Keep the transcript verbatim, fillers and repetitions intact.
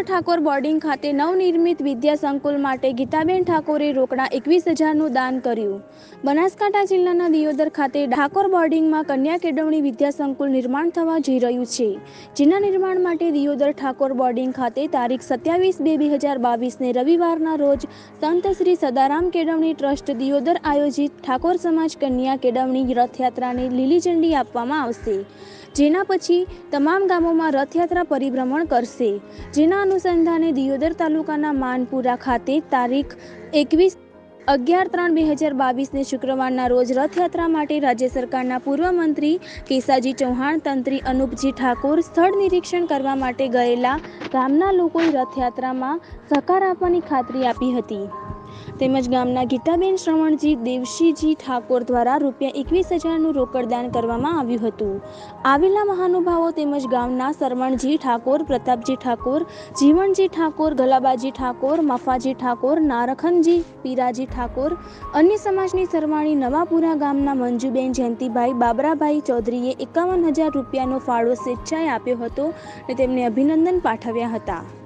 Deodar Thakor boarding खाते नवनिर्मित विद्या संकुल माटे गीताबेन ठाकोरे रोकड़ा एकवीस हजारનું दान કર્યું। બનાસકાંઠા જિલ્લાના દિયોદર ખાતે ઠાકોર બોર્ડિંગમાં કન્યા કેળવણી વિદ્યા સંકુલ નિર્માણ થવા જઈ રહ્યું છે, જેના નિર્માણ માટે દિયોદર ઠાકોર બોર્ડિંગ ખાતે તારીખ સત્યાવીસ બે બે હજાર બાવીસને રવિવારના રોજ સંત શ્રી સદારામ કેળવણી ટ્રસ્ટ દિયોદર આયોજિત ઠાકોર સમાજ કન્યા કેળવણી રથયાત્રાને લીલી ઝંડી આપવામાં આવશે, જેના પછી તમામ ગામોમાં રથયાત્રા પરિભ્રમણ કરશે। જેના અનુસંધાને દિયોદર તાલુકાના માનપુરા ખાતે તારીખ એકવીસ અગિયાર ત્રણ બે હજાર બાવીસને શુક્રવારના રોજ રથયાત્રા માટે રાજ્ય સરકારના પૂર્વ મંત્રી કેસાજી ચૌહાન, તંત્રી અનૂપજી ઠાકોર સ્થળ નિરીક્ષણ કરવા માટે ગયેલા ગામના લોકોએ રથયાત્રામાં સહકાર આપવાની ખાતરી આપી હતી। તેમજ ગામના ગીતાબેન શ્રવણજી દેવશીજી ઠાકોર દ્વારા રૂપિયા એકવીસ હજારનું રોકડદાન કરવામાં આવ્યું હતું। આવેલા મહાનુભાવો તેમજ ગામના સરવણજી ઠાકોર, પ્રતાપજી ઠાકોર, જીવણજી ઠાકોર, ગલાબાજી ઠાકોર, મફાજી ઠાકોર, નારખનજી, પીરાજી ઠાકોર, અન્ય સમાજની સરવાણી નવાપુરા ગામના મંજૂબેન જયંતીભાઈ, બાબરાભાઈ ચૌધરીએ એકાવન હજાર રૂપિયાનો ફાળો સ્વેચ્છાએ આપ્યો હતો અને તેમને અભિનંદન પાઠવ્યા હતા।